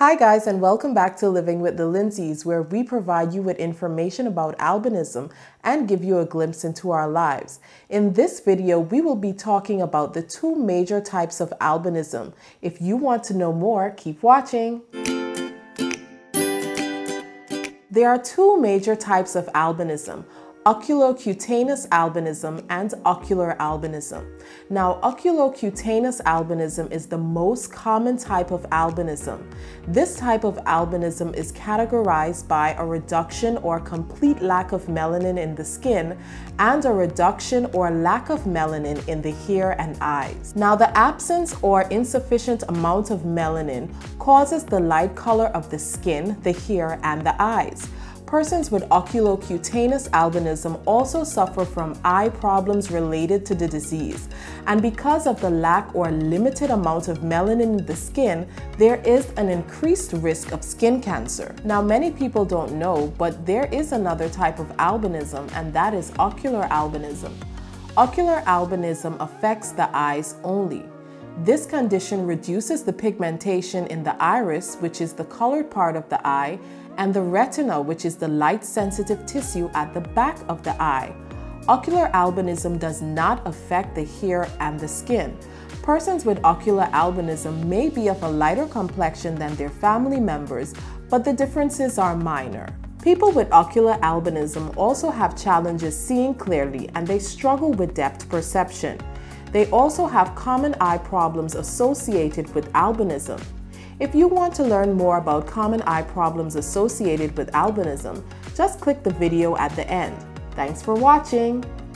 Hi guys, and welcome back to Living with the Lindsays, where we provide you with information about albinism and give you a glimpse into our lives. In this video, we will be talking about the two major types of albinism. If you want to know more, keep watching. There are two major types of albinism: oculocutaneous albinism and ocular albinism. Now, oculocutaneous albinism is the most common type of albinism. This type of albinism is categorized by a reduction or complete lack of melanin in the skin and a reduction or lack of melanin in the hair and eyes. Now, the absence or insufficient amount of melanin causes the light color of the skin, the hair, and the eyes. Persons with oculocutaneous albinism also suffer from eye problems related to the disease, and because of the lack or limited amount of melanin in the skin, there is an increased risk of skin cancer. Now, many people don't know, but there is another type of albinism, and that is ocular albinism. Ocular albinism affects the eyes only. This condition reduces the pigmentation in the iris, which is the colored part of the eye, and the retina, which is the light-sensitive tissue at the back of the eye. Ocular albinism does not affect the hair and the skin. Persons with ocular albinism may be of a lighter complexion than their family members, but the differences are minor. People with ocular albinism also have challenges seeing clearly, and they struggle with depth perception. They also have common eye problems associated with albinism. If you want to learn more about common eye problems associated with albinism, just click the video at the end. Thanks for watching!